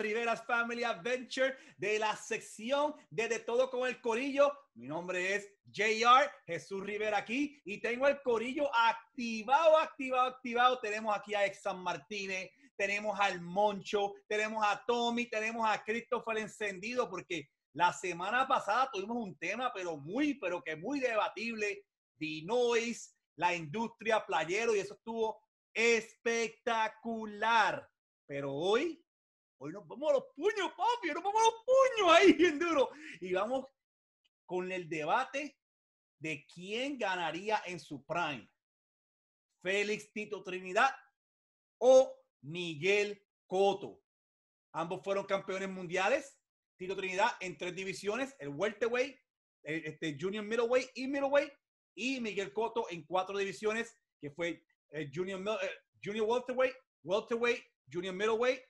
Rivera's Family Adventure de la sección de Todo con el Corillo. Mi nombre es JR, Jesús Rivera aquí, y tengo el corillo activado. Tenemos aquí a Ex San Martínez, tenemos al Moncho, tenemos a Tommy, tenemos a Christopher Encendido, porque la semana pasada tuvimos un tema, pero muy debatible, Dinois, la industria playero, y eso estuvo espectacular. Pero hoy nos vamos a los puños, papi, nos vamos a los puños ahí bien duro. Y vamos con el debate de quién ganaría en su prime, Félix Tito Trinidad o Miguel Cotto. Ambos fueron campeones mundiales. Tito Trinidad en 3 divisiones, el welterweight, junior middleweight y middleweight, y Miguel Cotto en 4 divisiones, que fue junior welterweight, welterweight, junior middleweight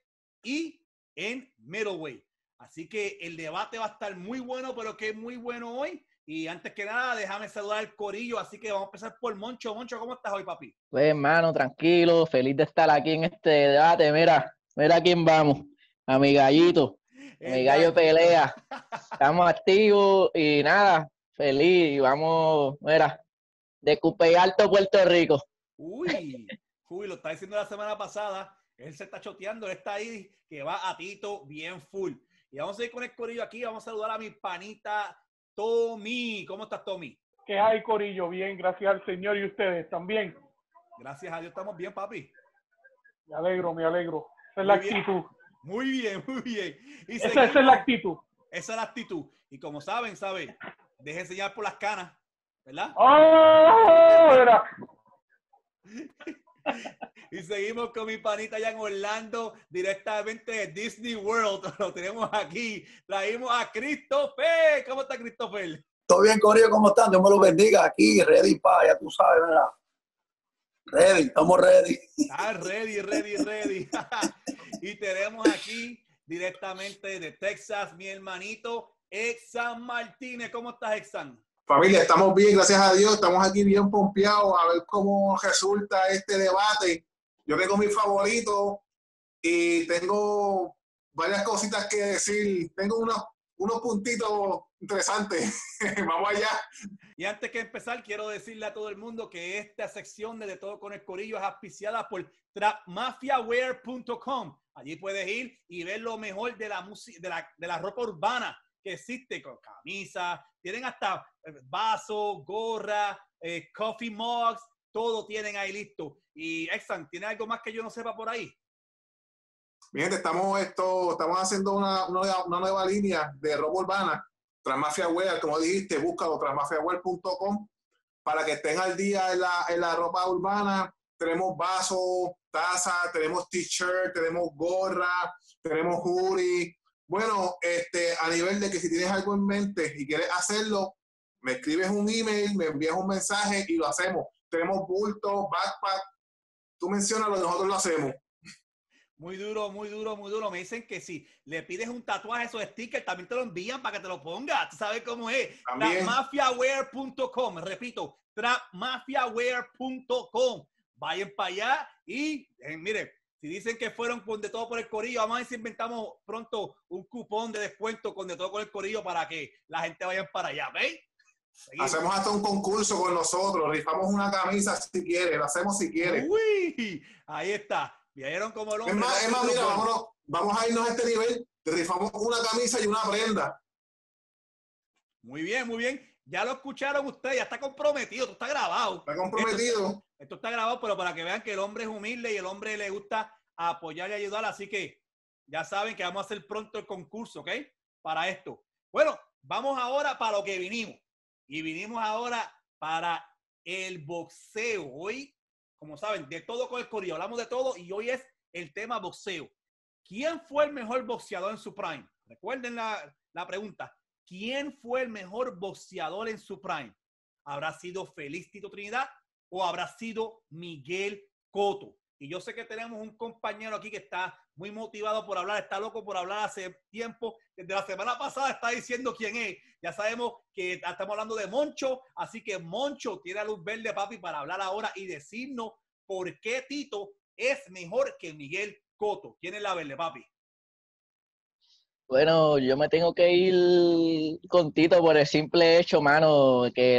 y en middleweight. Así que el debate va a estar muy bueno, pero que es muy bueno hoy. Y antes que nada, déjame saludar al corillo, así que vamos a empezar por Moncho. Moncho, ¿cómo estás hoy, papi? Pues, hermano, tranquilo, feliz de estar aquí en este debate. Mira a quién vamos, a mi gallito. Mi gallo pelea. Estamos activos y nada, feliz. Y vamos, mira, de Cupey Alto, Puerto Rico. Uy, lo está diciendo la semana pasada. Él se está choteando, él está ahí, que va a Tito bien full. Y vamos a ir con el corillo aquí, vamos a saludar a mi panita Tommy. ¿Cómo estás, Tommy? ¿Qué hay, corillo? Bien, gracias al Señor. ¿Y ustedes también? Gracias a Dios, estamos bien, papi. Me alegro. Esa es la actitud. Muy bien. Y esa es la actitud. Esa es la actitud. Y como saben, dejen señalar por las canas, ¿verdad? ¡Oh! Era. Y seguimos con mi panita allá en Orlando, directamente de Disney World. Lo tenemos aquí. Traímos a Christopher. ¿Cómo está, Christopher? Todo bien, corillo. ¿Cómo están? Dios me los bendiga. Aquí, ready, pa. Ya tú sabes, ¿verdad? Ready, estamos ready. Ah, ready. Y tenemos aquí, directamente de Texas, mi hermanito, Exan Martínez. ¿Cómo estás, Exan? Familia, estamos bien, gracias a Dios. Estamos aquí bien pompeados a ver cómo resulta este debate. Yo tengo mi favorito y tengo varias cositas que decir. Tengo unos puntitos interesantes. Vamos allá. Y antes que empezar, quiero decirle a todo el mundo que esta sección de Todo con el Corillo es auspiciada por TrapMafiaWear.com. Allí puedes ir y ver lo mejor de la música, de la ropa urbana que existe, con camisas, tienen hasta vasos, gorras, coffee mugs, todo tienen ahí listo. Y Exxon, ¿tiene algo más que yo no sepa por ahí? Miren, estamos haciendo una nueva línea de ropa urbana, TrapMafiaWear, como dijiste, búscalo, TrapMafiaWear.com, para que estén al día en la ropa urbana. Tenemos vasos, tazas, tenemos t-shirt, tenemos gorra, tenemos hoodie. Bueno, a nivel de que si tienes algo en mente y quieres hacerlo, me escribes un email, me envías un mensaje y lo hacemos. Tenemos bultos, backpack, tú menciónalo, nosotros lo hacemos. Muy duro. Me dicen que si le pides un tatuaje, esos stickers también te lo envían para que te lo pongas. ¿Tú sabes cómo es? TrapMafiaWear.com, repito, TrapMafiaWear.com. Vayan para allá y miren. Si dicen que fueron con De Todo por el Corillo, vamos a ver si inventamos pronto un cupón de descuento con De Todo por el Corillo para que la gente vaya para allá, ¿veis? Hacemos hasta un concurso con nosotros, rifamos una camisa si quiere, lo hacemos si quiere. ¡Uy! Ahí está. ¿Vieron cómo lo? Es más, mira, vamos a irnos a este nivel, rifamos una camisa y una prenda. Muy bien. Ya lo escucharon ustedes, ya está comprometido, esto está grabado. Está comprometido. Esto está grabado, pero para que vean que el hombre es humilde y el hombre le gusta apoyar y ayudar. Así que ya saben que vamos a hacer pronto el concurso, ¿ok? Para esto. Bueno, vamos ahora para lo que vinimos. Y vinimos ahora para el boxeo. Hoy, como saben, de todo con el corillo. Hablamos de todo y hoy es el tema boxeo. ¿Quién fue el mejor boxeador en su prime? Recuerden la pregunta. ¿Quién fue el mejor boxeador en su prime? ¿Habrá sido Félix Tito Trinidad o habrá sido Miguel Cotto? Y yo sé que tenemos un compañero aquí que está muy motivado por hablar, está loco por hablar hace tiempo. Desde la semana pasada está diciendo quién es. Ya sabemos que estamos hablando de Moncho, así que Moncho tiene la luz verde, papi, para hablar ahora y decirnos por qué Tito es mejor que Miguel Cotto. ¿Quién es la verde, papi? Bueno, yo me tengo que ir con Tito por el simple hecho, mano, que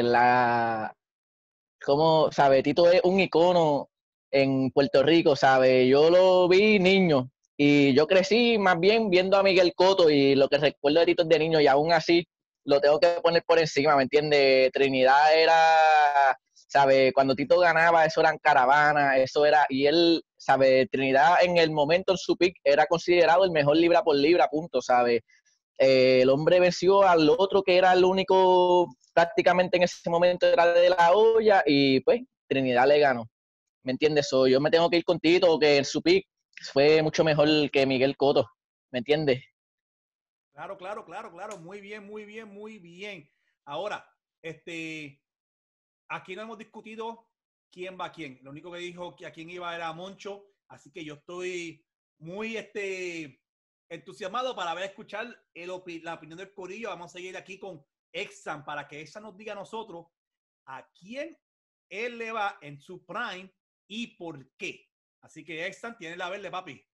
como, ¿sabes? Tito es un icono en Puerto Rico, ¿sabes? Yo lo vi niño y yo crecí más bien viendo a Miguel Cotto y lo que recuerdo de Tito es de niño y aún así lo tengo que poner por encima, ¿me entiendes? Trinidad era, ¿sabes? Cuando Tito ganaba, eso eran caravanas, eso era, y él, ¿sabes? Trinidad en el momento, en su pick, era considerado el mejor libra por libra, punto, ¿sabes? El hombre venció al otro que era el único, prácticamente en ese momento era De La Hoya, y pues Trinidad le ganó, ¿me entiendes? So, yo me tengo que ir con Tito, que en su pick fue mucho mejor que Miguel Cotto, ¿me entiendes? Claro, claro, claro, claro. Muy bien, muy bien, muy bien. Ahora, aquí no hemos discutido quién va a quién. Lo único que dijo que a quién iba era Moncho, así que yo estoy muy entusiasmado para ver escuchar la opinión del corillo. Vamos a seguir aquí con Exxon para que Exxon nos diga a nosotros a quién él le va en su prime y por qué. Así que Exxon tiene la verde, papi.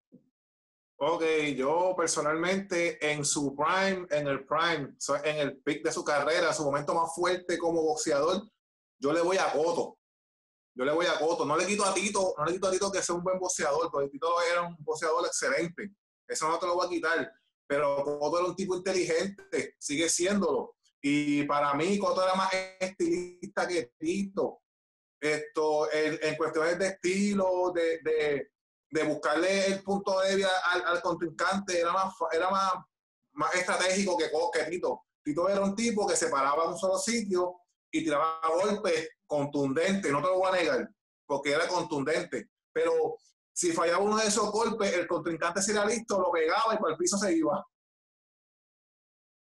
Ok, yo personalmente en el pick de su carrera, en su momento más fuerte como boxeador, yo le voy a Cotto. Yo le voy a Cotto. No le quito a Tito que sea un buen boxeador, porque Tito era un boxeador excelente. Eso no te lo voy a quitar. Pero Cotto era un tipo inteligente, sigue siéndolo. Y para mí, Cotto era más estilista que Tito. En cuestiones de estilo, de buscarle el punto débil al contrincante, era más estratégico que Tito. Tito era un tipo que se paraba en un solo sitio y tiraba golpes contundentes, no te lo voy a negar, porque era contundente. Pero si fallaba uno de esos golpes, el contrincante se era listo, lo pegaba y para el piso se iba.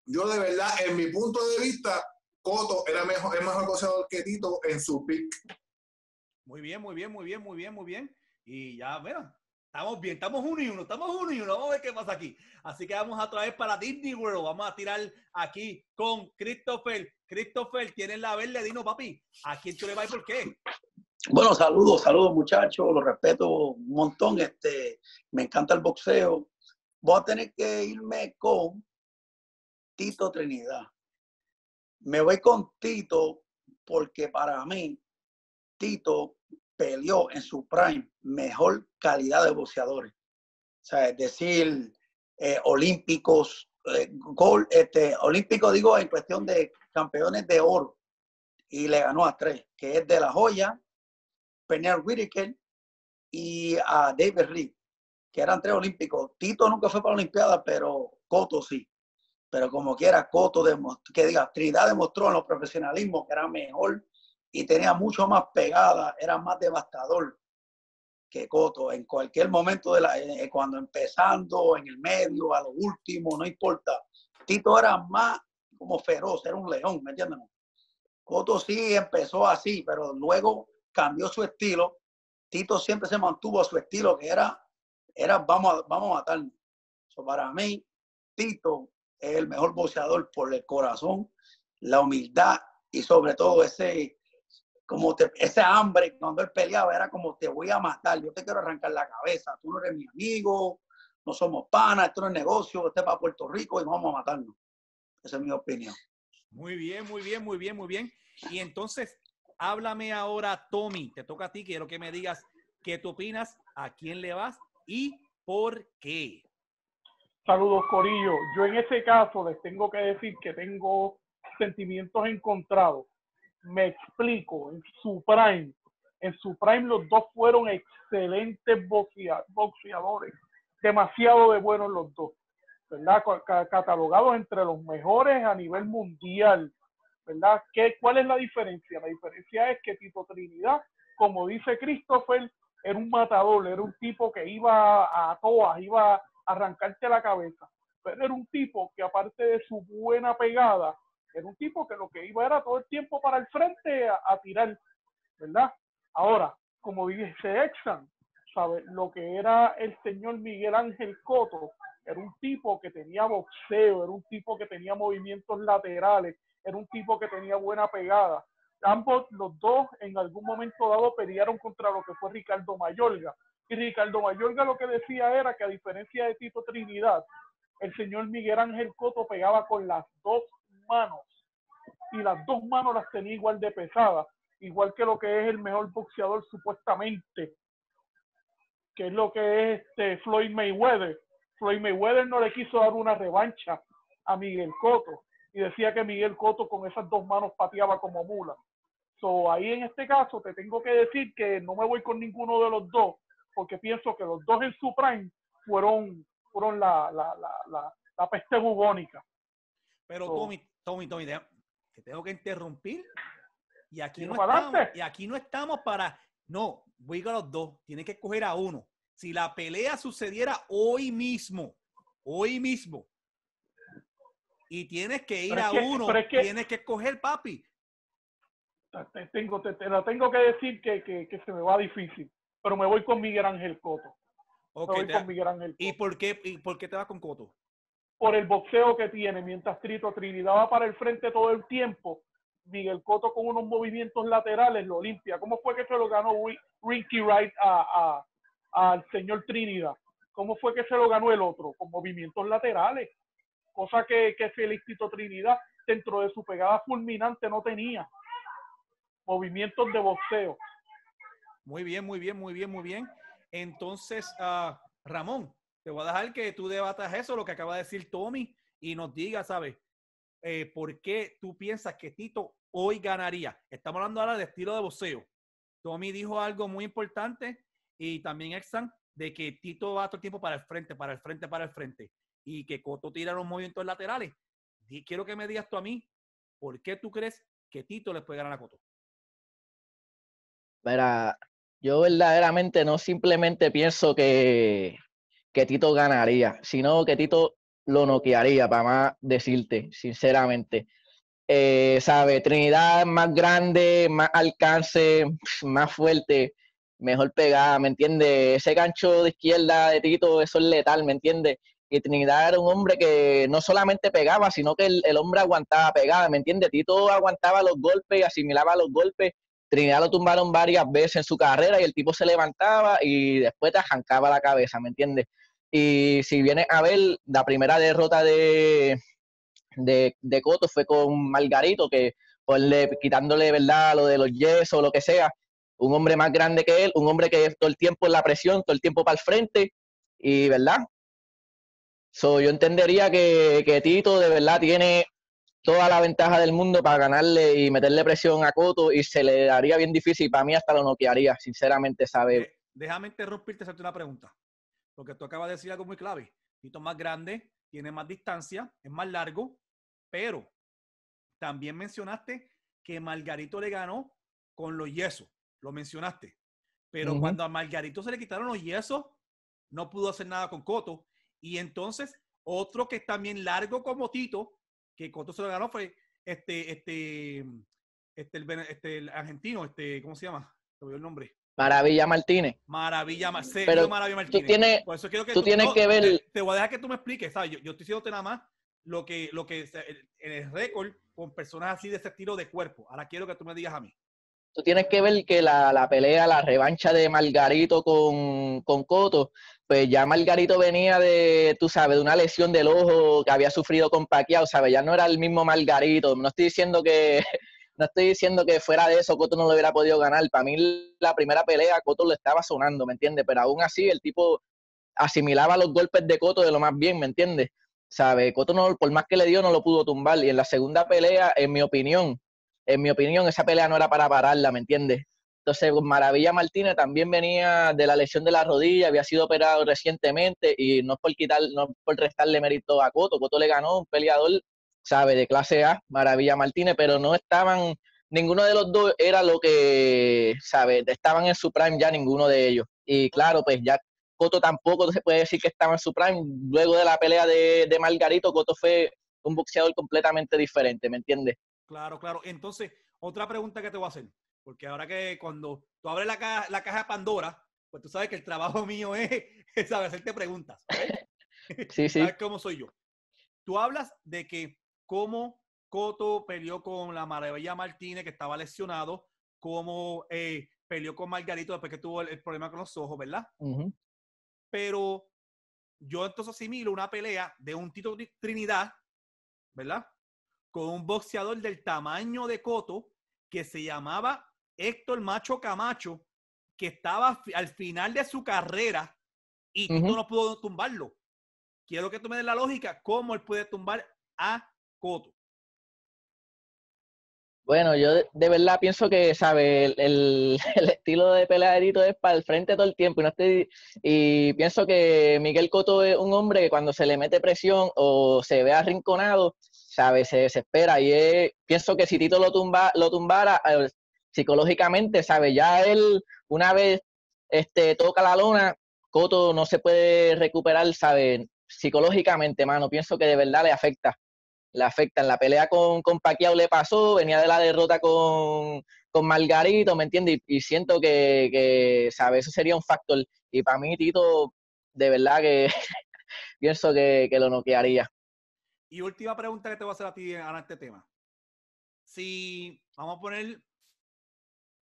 Yo de verdad, en mi punto de vista, Cotto era mejor boxeador que Tito en su pick. Muy bien, muy bien, muy bien, muy bien, muy bien. Y ya, bueno, estamos bien, estamos uno y uno, vamos a ver qué pasa aquí. Así que vamos a traer para Disney World, vamos a tirar aquí con Christopher. Christopher, tienes la verde, dino, papi, ¿a quién tú le vas y por qué? Bueno, saludos muchachos, los respeto un montón, me encanta el boxeo. Voy a tener que irme con Tito Trinidad. Me voy con Tito porque para mí, Tito peleó en su prime mejor calidad de boxeadores. O sea, es decir, olímpicos, digo, en cuestión de campeones de oro. Y le ganó a 3, que es De La Hoya, Pernell Whitaker y a David Reid, que eran 3 olímpicos. Tito nunca fue para la Olimpiada, pero Cotto sí. Pero como quiera, Cotto Trinidad demostró en los profesionalismos que era mejor y tenía mucho más pegada, era más devastador que Cotto. En cualquier momento, cuando empezando, en el medio, a lo último, no importa. Tito era más como feroz, era un león, ¿me entiendes? Cotto sí empezó así, pero luego cambió su estilo. Tito siempre se mantuvo a su estilo, que era vamos a matarnos. So, para mí, Tito es el mejor boxeador por el corazón, la humildad y sobre todo ese hambre. Cuando él peleaba era como te voy a matar, yo te quiero arrancar la cabeza, tú no eres mi amigo, no somos panas, esto no es negocio, este es para Puerto Rico y vamos a matarnos. Esa es mi opinión. Muy bien, muy bien, muy bien, muy bien. Y entonces, háblame ahora, Tommy, te toca a ti, quiero que me digas qué tú opinas, a quién le vas y por qué. Saludos, corillo. Yo en ese caso les tengo que decir que tengo sentimientos encontrados. Me explico, en su prime los dos fueron excelentes boxeadores, demasiado de buenos los dos, ¿verdad? Catalogados entre los mejores a nivel mundial, ¿verdad? ¿Cuál es la diferencia? La diferencia es que Tito Trinidad, como dice Christopher, era un matador, era un tipo que iba a todas, iba a arrancarte la cabeza, pero era un tipo que aparte de su buena pegada, era un tipo que lo que iba era todo el tiempo para el frente a tirar, ¿verdad? Ahora, como dice Exxon, ¿sabes? Lo que era el señor Miguel Ángel Cotto, era un tipo que tenía boxeo, era un tipo que tenía movimientos laterales, era un tipo que tenía buena pegada. Ambos, los dos, en algún momento dado pelearon contra lo que fue Ricardo Mayorga. Y Ricardo Mayorga lo que decía era que a diferencia de Tito Trinidad, el señor Miguel Ángel Cotto pegaba con las dos manos, y las dos manos las tenía igual de pesadas, igual que lo que es el mejor boxeador supuestamente, que es lo que es Floyd Mayweather. Floyd Mayweather no le quiso dar una revancha a Miguel Cotto y decía que Miguel Cotto con esas dos manos pateaba como mula. So, ahí en este caso te tengo que decir que no me voy con ninguno de los dos, porque pienso que los dos en su prime fueron la peste bubónica. Pero so, Tommy, te tengo que interrumpir. Y aquí, no estamos para... No, voy con los dos. Tienes que escoger a uno. Si la pelea sucediera hoy mismo, y tienes que ir a uno, tienes que escoger, papi. Te lo tengo que decir que se me va difícil, pero me voy con Miguel Ángel Cotto. Okay, voy con Miguel Ángel Cotto. ¿Y por qué te vas con Cotto? Por el boxeo que tiene. Mientras Tito Trinidad va para el frente todo el tiempo, Miguel Cotto con unos movimientos laterales lo limpia. ¿Cómo fue que se lo ganó Winky Wright al señor Trinidad? ¿Cómo fue que se lo ganó el otro? Con movimientos laterales. Cosa que Félix Tito Trinidad, dentro de su pegada fulminante, no tenía. Movimientos de boxeo. Muy bien. Entonces, Ramón, te voy a dejar que tú debatas eso, lo que acaba de decir Tommy, y nos diga, ¿sabes? ¿Por qué tú piensas que Tito hoy ganaría? Estamos hablando ahora de estilo de boxeo. Tommy dijo algo muy importante, y también Exxon, de que Tito va todo el tiempo para el frente, y que Cotto tira los movimientos laterales. Y quiero que me digas tú a mí, ¿por qué tú crees que Tito le puede ganar a Cotto? Mira, yo verdaderamente no simplemente pienso que Tito ganaría, sino que Tito lo noquearía, para más decirte, sinceramente. ¿Sabe? Trinidad más grande, más alcance, más fuerte, mejor pegada, ¿me entiendes? Ese gancho de izquierda de Tito, eso es letal, ¿me entiendes? Y Trinidad era un hombre que no solamente pegaba, sino que el hombre aguantaba pegada, ¿me entiendes? Tito aguantaba los golpes, asimilaba los golpes. Trinidad lo tumbaron varias veces en su carrera y el tipo se levantaba y después te arrancaba la cabeza, ¿me entiendes? Y si vienes a ver, la primera derrota de Cotto fue con Margarito, que quitándole, ¿verdad?, lo de los yesos o lo que sea, un hombre más grande que él, un hombre que todo el tiempo en la presión, todo el tiempo para el frente, y ¿verdad? So, yo entendería que Tito de verdad tiene toda la ventaja del mundo para ganarle y meterle presión a Cotto, y se le daría bien difícil, y para mí hasta lo noquearía, sinceramente, ¿sabes? Déjame interrumpirte, hacerte una pregunta, porque tú acabas de decir algo muy clave. Tito es más grande, tiene más distancia, es más largo, pero también mencionaste que Margarito le ganó con los yesos, lo mencionaste, pero cuando a Margarito se le quitaron los yesos, no pudo hacer nada con Cotto, y entonces otro que es también largo como Tito, que Cotto se lo ganó, fue el argentino, ¿cómo se llama? Te veo el nombre. Maravilla Martínez. Pero Maravilla Martínez. Tú tienes que ver... Te voy a dejar que tú me expliques, ¿sabes? Yo estoy diciéndote nada más el récord con personas así de ese estilo de cuerpo. Ahora quiero que tú me digas a mí. Tú tienes que ver que la pelea, la revancha de Margarito con Cotto, pues ya Margarito venía de una lesión del ojo que había sufrido con Pacquiao, ¿sabes? Ya no era el mismo Margarito. No estoy diciendo que fuera de eso Cotto no lo hubiera podido ganar. Para mí la primera pelea Cotto lo estaba sonando, ¿me entiendes? Pero aún así el tipo asimilaba los golpes de Cotto de lo más bien, ¿me entiendes? ¿Sabe? Cotto, no, por más que le dio, no lo pudo tumbar. Y en la segunda pelea, en mi opinión, esa pelea no era para pararla, ¿me entiendes? Entonces Maravilla Martínez también venía de la lesión de la rodilla, había sido operado recientemente, y no es por restarle mérito a Cotto. Cotto le ganó, un peleador, ¿sabe?, de clase A, Maravilla Martínez, pero no estaban, ninguno de los dos era lo que, ¿sabe?, estaban en su prime ya ninguno de ellos. Y claro, pues ya Cotto tampoco se puede decir que estaba en su prime. Luego de la pelea de Margarito, Cotto fue un boxeador completamente diferente, ¿me entiendes? Claro. Entonces, otra pregunta que te voy a hacer, porque ahora que cuando tú abres la caja de Pandora, pues tú sabes que el trabajo mío es saber hacerte preguntas, ¿eh? Sí. ¿Sabes cómo soy yo? Tú hablas de que cómo Cotto peleó con la Maravilla Martínez, que estaba lesionado, cómo peleó con Margarito después que tuvo el problema con los ojos, ¿verdad? Pero yo entonces asimilo una pelea de un Tito Trinidad, ¿verdad?, con un boxeador del tamaño de Cotto que se llamaba Héctor Macho Camacho, que estaba al final de su carrera y Tito no pudo tumbarlo. Quiero que tú me des la lógica, ¿cómo él puede tumbar a Cotto? Bueno, yo de verdad pienso que, ¿sabe? El estilo de pelea de Tito es para el frente todo el tiempo. Y pienso que Miguel Cotto es un hombre que cuando se le mete presión o se ve arrinconado, ¿sabe? Se desespera. Y pienso que si Tito lo tumbara psicológicamente, ¿sabe? Ya él, una vez toca la lona, Cotto no se puede recuperar, ¿sabe? Psicológicamente, mano. Pienso que de verdad le afecta. Le afectan. La pelea con Pacquiao le pasó, venía de la derrota con Margarito, ¿me entiendes? Y siento que ¿sabes? Eso sería un factor. Y para mí, Tito, de verdad que pienso que lo noquearía. Y última pregunta que te voy a hacer a ti en este tema. Si vamos a poner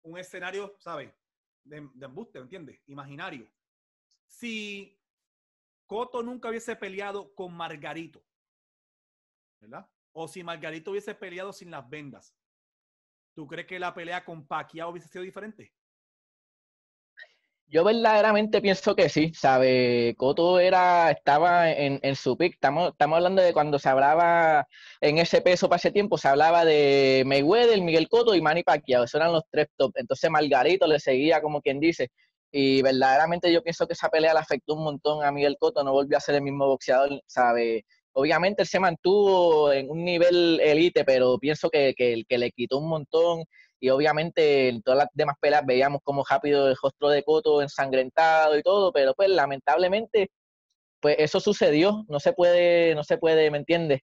un escenario, ¿sabes? De embuste, ¿me entiendes? Imaginario. Si Cotto nunca hubiese peleado con Margarito, ¿verdad? O si Margarito hubiese peleado sin las vendas, ¿tú crees que la pelea con Pacquiao hubiese sido diferente? Yo verdaderamente pienso que sí, ¿sabe? Cotto estaba en su pick. Estamos hablando de cuando se hablaba en ese peso para ese tiempo, se hablaba de Mayweather, Miguel Cotto y Manny Pacquiao. Esos eran los tres top. Entonces Margarito le seguía, como quien dice. Y verdaderamente yo pienso que esa pelea le afectó un montón a Miguel Cotto. No volvió a ser el mismo boxeador, ¿sabe? Obviamente él se mantuvo en un nivel elite, pero pienso que le quitó un montón. Y obviamente en todas las demás peleas veíamos como rápido el rostro de Cotto ensangrentado y todo, pero pues lamentablemente pues eso sucedió. No se puede, ¿me entiendes?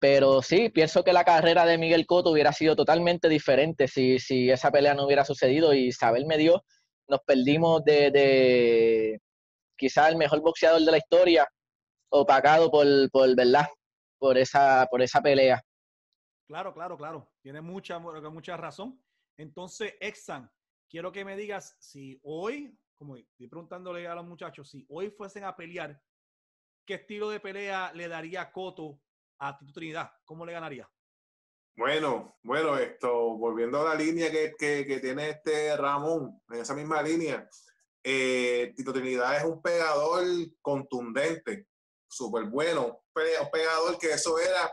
Pero sí, pienso que la carrera de Miguel Cotto hubiera sido totalmente diferente si esa pelea no hubiera sucedido. Y Isabel me dio, nos perdimos de quizás el mejor boxeador de la historia, opacado por verdad, por esa pelea. Claro. Tiene mucha razón. Entonces, Exxon, quiero que me digas si hoy, como estoy preguntándole a los muchachos, si hoy fuesen a pelear, ¿qué estilo de pelea le daría Cotto a Tito Trinidad? ¿Cómo le ganaría? Bueno, volviendo a la línea que tiene Ramón, en esa misma línea, Tito Trinidad es un pegador contundente, súper bueno, un pegador que eso era,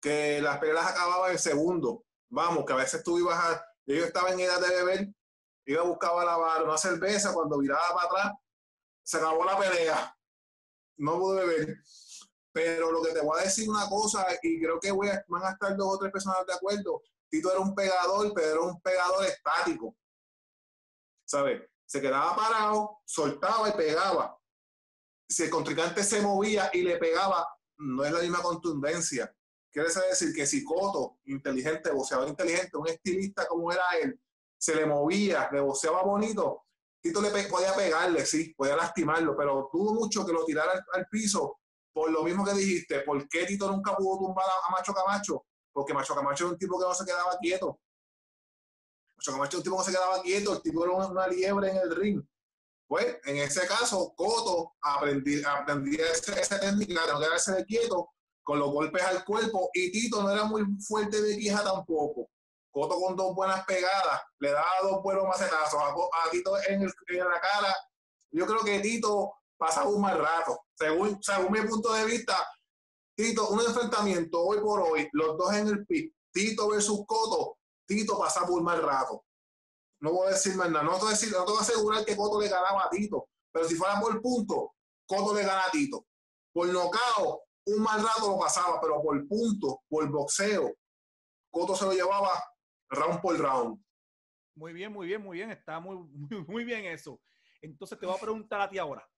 que las peleas acababan en segundo. Vamos, que a veces tú ibas yo estaba en edad de beber, iba a buscar una cerveza, cuando miraba para atrás, se acabó la pelea. No pude beber. Pero lo que te voy a decir una cosa, y creo que van a estar dos o tres personas de acuerdo, Tito era un pegador, pero era un pegador estático. ¿Sabes? Se quedaba parado, soltaba y pegaba. Si el contrincante se movía y le pegaba, no es la misma contundencia. Quiere decir que si Cotto, inteligente, boxeador inteligente, un estilista como era él, se le movía, le boxeaba bonito, Tito podía pegarle, sí, podía lastimarlo, pero tuvo mucho que lo tirara al piso por lo mismo que dijiste. ¿Por qué Tito nunca pudo tumbar a Macho Camacho? Porque Macho Camacho era un tipo que no se quedaba quieto. Macho Camacho era un tipo que no se quedaba quieto, el tipo era una liebre en el ring. Pues, en ese caso, Cotto aprendía esa técnica de no quedarse de quieto con los golpes al cuerpo, y Tito no era muy fuerte de quija tampoco. Cotto con dos buenas pegadas, le daba dos buenos macetazos a Tito en la cara. Yo creo que Tito pasaba un mal rato. Según mi punto de vista, Tito, un enfrentamiento hoy por hoy, los dos en el pit, Tito versus Cotto, Tito pasaba un mal rato. No voy a decir más nada. No te voy a asegurar que Cotto le ganaba a Tito. Pero si fuera por punto, Cotto le gana a Tito. Por nocao, un mal rato lo pasaba, pero por punto, por boxeo, Cotto se lo llevaba round por round. Muy bien. Está muy bien eso. Entonces te voy a preguntar a ti ahora,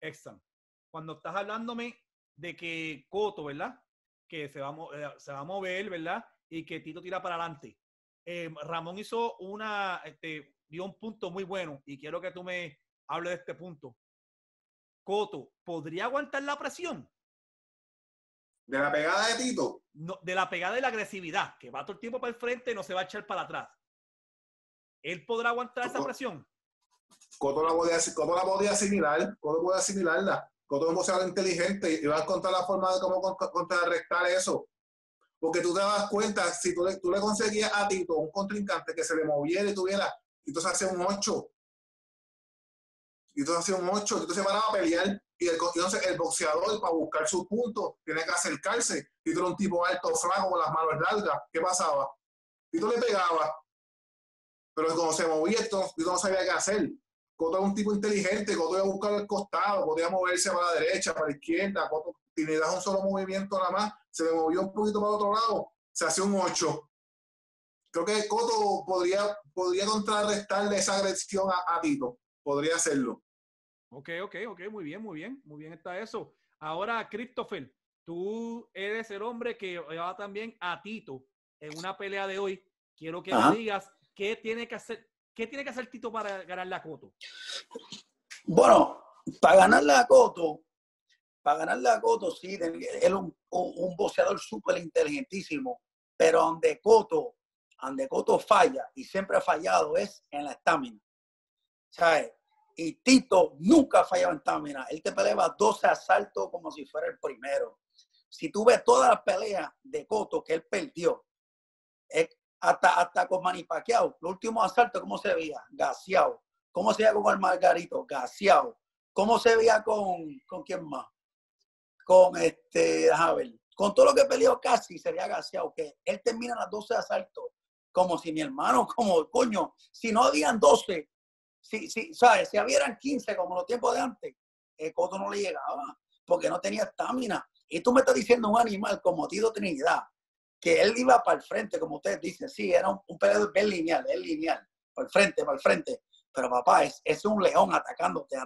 Exxon. Cuando estás hablándome de que Cotto, ¿verdad?, que se va a mover, ¿verdad?, y que Tito tira para adelante. Ramón hizo dio un punto muy bueno y quiero que tú me hables de este punto. Cotto, ¿podría aguantar la presión? ¿De la pegada de Tito? No, de la pegada y la agresividad, que va todo el tiempo para el frente y no se va a echar para atrás. ¿Él podrá aguantar esa presión? Cotto la podía asimilar, Cotto puede asimilarla. Cotto es demasiado inteligente y va a encontrar la forma de cómo contrarrestar eso. Porque tú te das cuenta, si tú le conseguías a Tito un contrincante que se le moviera y tuviera, y entonces hacía un 8. Y entonces hacía un 8, y entonces paraba a pelear. Y entonces el boxeador, para buscar sus puntos, tiene que acercarse. Y tú eres un tipo alto, flaco, con las manos largas. ¿Qué pasaba? Y tú le pegabas. Pero cuando se movía, Tito no sabía qué hacer. Cotto era un tipo inteligente, Cotto iba a buscar el costado, Cotto iba a moverse para la derecha, para la izquierda, Cotto, y le das un solo movimiento nada más, se le movió un poquito para el otro lado, se hacía un 8. Creo que Cotto podría contrarrestarle esa agresión a Tito, podría hacerlo. Ok, muy bien está eso. Ahora, Christopher, tú eres el hombre que va también a Tito en una pelea de hoy. Quiero que me digas qué tiene que hacer. ¿Qué tiene que hacer Tito para ganarle a Cotto? Bueno, para ganarle a Cotto, sí, él es un boxeador súper inteligentísimo, pero donde Cotto falla, y siempre ha fallado, es en la estamina, ¿sabes? Y Tito nunca ha fallado en estamina. Él te peleaba 12 asaltos como si fuera el primero. Si tú ves todas las peleas de Cotto que él perdió, hasta con Manny Pacquiao, los últimos asaltos, ¿cómo se veía? Gaseado. ¿Cómo se veía con el Margarito? Gaseado. ¿Cómo se veía con quién más? Con Javier. Con todo lo que peleó casi sería gaseado, que él termina las 12 asaltos, como si mi hermano, como coño, si no habían 12, si habían 15, como los tiempos de antes, el Cotto no le llegaba, porque no tenía estamina. Y tú me estás diciendo un animal como Tito Trinidad, que él iba para el frente, como ustedes dicen, sí, era un peleador bien lineal, para el frente. Pero papá, es un león atacándote.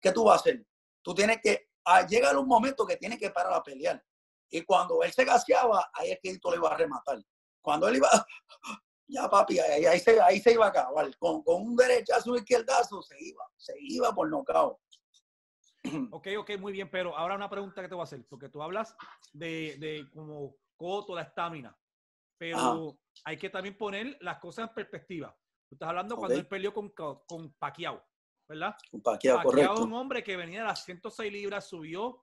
¿Qué tú vas a hacer? Tú tienes que, llegar un momento que tienes que parar a pelear. Y cuando él se gaseaba, ahí es que tú le ibas a rematar. Cuando él iba, ya papi, ahí se iba a acabar. Con un derechazo, un izquierdazo, se iba por nocaut. Ok, muy bien, pero ahora una pregunta que te voy a hacer, porque tú hablas de como Cotto, la estamina, pero hay que también poner las cosas en perspectiva. Tú estás hablando cuando él peleó con Pacquiao, ¿verdad? Con Pacquiao, correcto. Pacquiao es un hombre que venía de las 106 libras, subió,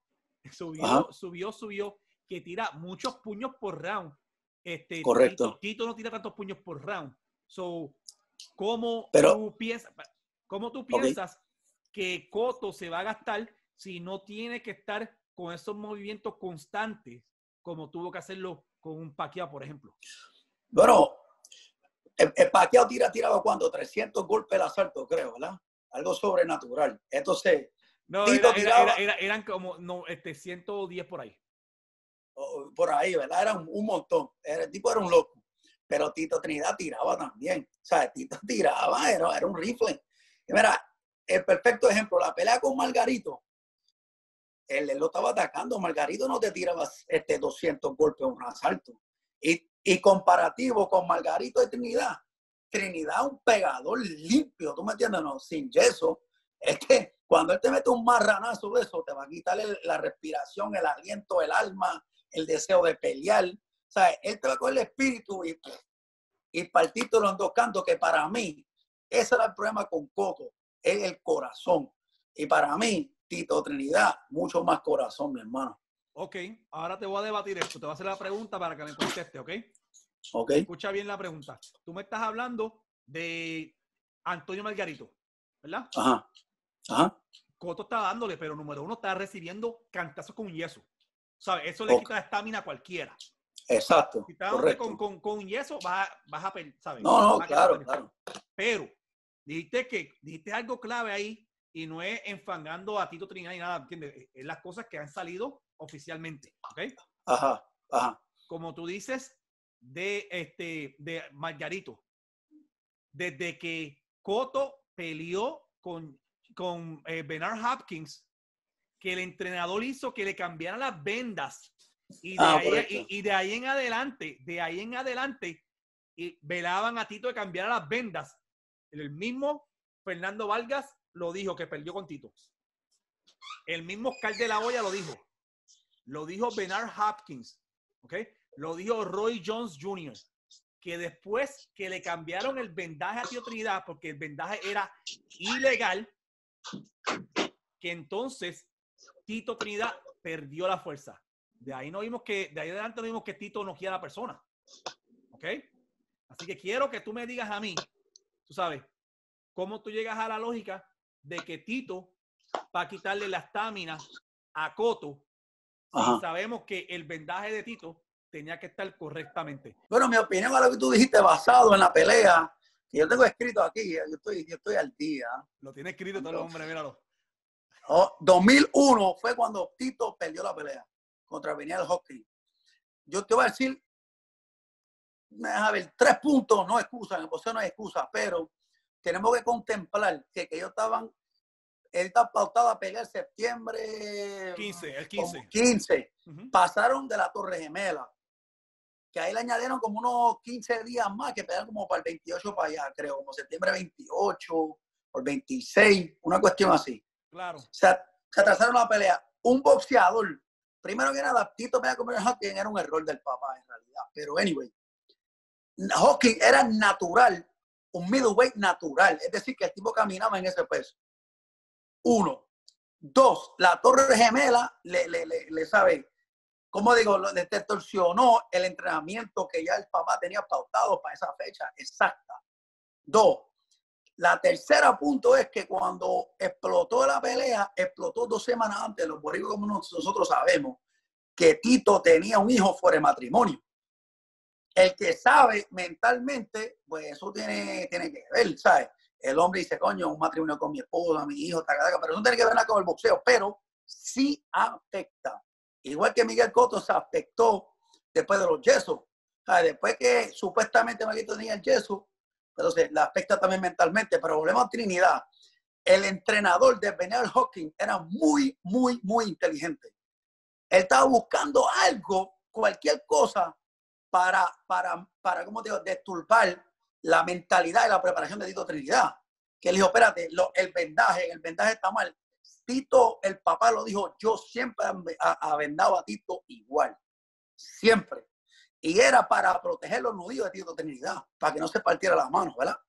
que tira muchos puños por round. Correcto. Tito no tira tantos puños por round. So, ¿cómo tú piensas que Cotto se va a gastar si no tiene que estar con esos movimientos constantes como tuvo que hacerlo con un Pacquiao, por ejemplo? Bueno, el Pacquiao tiraba cuando 300 golpes al asalto, creo, ¿verdad? Algo sobrenatural. Entonces, no, Tito eran como 110 por ahí. Por ahí, ¿verdad? Era un montón. El tipo era un loco. Pero Tito Trinidad tiraba también. O sea, Tito tiraba, era un rifle. Y mira, el perfecto ejemplo, la pelea con Margarito, él lo estaba atacando. Margarito no te tiraba 200 golpes a un asalto. Y comparativo con Margarito de Trinidad, Trinidad un pegador limpio, ¿tú me entiendes? No, sin yeso. Es que cuando él te mete un marranazo de eso, te va a quitar la respiración, el aliento, el alma, el deseo de pelear. O sea, él te va a coger el espíritu y partito los dos cantos, que para mí, ese era el problema con Cotto. Es el corazón. Y para mí, Tito Trinidad, mucho más corazón, mi hermano. Ok, ahora te voy a debatir esto. Te voy a hacer la pregunta para que me conteste, ¿ok? Ok. Escucha bien la pregunta. Tú me estás hablando de Antonio Margarito, ¿verdad? Ajá. Cotto está dándole, pero número uno está recibiendo cantazos con yeso. ¿Sabes? Eso le quita la estamina a cualquiera. Exacto. Si estás dándole con yeso, vas a perder, ¿sabes? No, claro. Pero dijiste algo clave ahí, y no es enfangando a Tito Trinidad ni nada, ¿entiendes? Es las cosas que han salido oficialmente, ¿ok? Ajá. Como tú dices, de Margarito, desde que Cotto peleó con Bernard Hopkins, que el entrenador hizo que le cambiaran las vendas, y de ahí en adelante, y velaban a Tito de cambiar las vendas. El mismo Fernando Vargas lo dijo, que perdió con Tito. El mismo Oscar De La Hoya lo dijo. Lo dijo Bernard Hopkins. ¿Okay? Lo dijo Roy Jones Jr. Que después que le cambiaron el vendaje a Tito Trinidad, porque el vendaje era ilegal, que entonces Tito Trinidad perdió la fuerza. De ahí no vimos que, de ahí adelante no vimos que Tito noquea a la persona. ¿Ok? Así que quiero que tú me digas a mí, tú sabes, cómo tú llegas a la lógica de que Tito va a quitarle la estamina a Cotto. Y sabemos que el vendaje de Tito tenía que estar correctamente. Bueno, mi opinión a lo que tú dijiste, basado en la pelea, que yo tengo escrito aquí, yo estoy al día. Lo tiene escrito todo el hombre, míralo. Oh, 2001 fue cuando Tito perdió la pelea contra Bernard Hopkins. Yo te voy a decir, a ver, 3 puntos, no excusa, en el boxeo no hay excusa, pero tenemos que contemplar que ellos estaban, él está pautado a pelear septiembre 15, el 15. 15. Pasaron de la Torre Gemela, que ahí le añadieron como unos 15 días más, que pelearon como para el 28 para allá, creo, como septiembre 28 o el 26, una cuestión así. Claro. Se atrasaron la pelea. Un boxeador, primero que nada, Tito pelea con Bernard Hopkins, era un error del papá en realidad. Pero anyway, Hopkins era natural, un middleweight natural. Es decir, que el tipo caminaba en ese peso. 1. 2. La Torre Gemela le sabe, como digo, le distorsionó el entrenamiento que ya el papá tenía pautado para esa fecha exacta. 2. La tercera punto es que cuando explotó la pelea, explotó 2 semanas antes. Los boricuas, como nosotros sabemos, que Tito tenía un hijo fuera de matrimonio. El que sabe mentalmente, pues eso tiene que ver, ¿sabes? El hombre dice, coño, un matrimonio con mi esposa, mi hijo, taca. Pero eso no tiene que ver nada con el boxeo, pero sí afecta. Igual que Miguel Cotto se afectó después de los yesos. ¿Sabes? Después que supuestamente Margarito tenía el yeso, entonces la afecta también mentalmente. Pero volvemos a Trinidad. El entrenador de Bernard Hopkins era muy, muy, muy inteligente. Él estaba buscando algo, cualquier cosa, para ¿cómo te digo?, desturbar la mentalidad y la preparación de Tito Trinidad. Que él dijo, espérate, el vendaje está mal. Tito, el papá lo dijo, yo siempre vendaba a Tito igual. Siempre. Y era para proteger los nudillos de Tito Trinidad, para que no se partiera las manos, ¿verdad?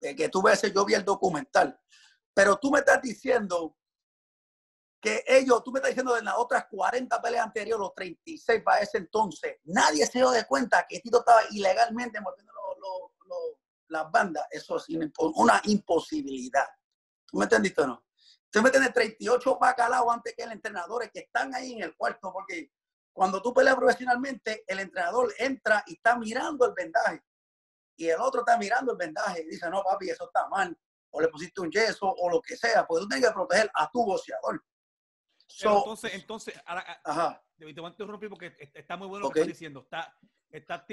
Que tú ves, yo vi el documental. Pero tú me estás diciendo que ellos, tú me estás diciendo de las otras 40 peleas anteriores, los 36 para ese entonces, nadie se dio de cuenta que Tito estaba ilegalmente mordiendo las bandas. Eso es una imposibilidad. ¿Tú me entendiste o no? Tú me entiendes, 38 bacalaos antes que el entrenador, que están ahí en el cuarto, porque cuando tú peleas profesionalmente, el entrenador entra y está mirando el vendaje. Y el otro está mirando el vendaje y dice, no, papi, eso está mal. O le pusiste un yeso o lo que sea, porque tú tienes que proteger a tu boxeador. So, entonces, ahora, te voy a interrumpir porque está muy bueno lo que estás diciendo. Estás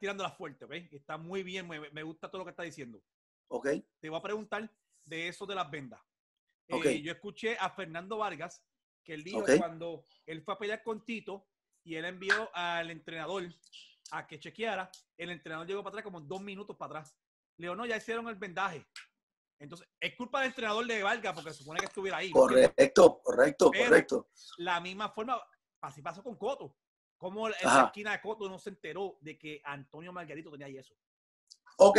tirándola fuerte, ¿ok? Está muy bien, me gusta todo lo que estás diciendo. Ok. Te voy a preguntar de eso de las vendas. Okay. Yo escuché a Fernando Vargas, que él dijo cuando él fue a pelear con Tito y él envió al entrenador a que chequeara, el entrenador llegó para atrás como 2 minutos para atrás. Le digo, no, ya hicieron el vendaje. Entonces, es culpa del entrenador de Vargas porque se supone que estuviera ahí. Correcto. La misma forma, así pasó con Cotto. ¿Cómo en la esquina de Cotto no se enteró de que Antonio Margarito tenía yeso? Ok,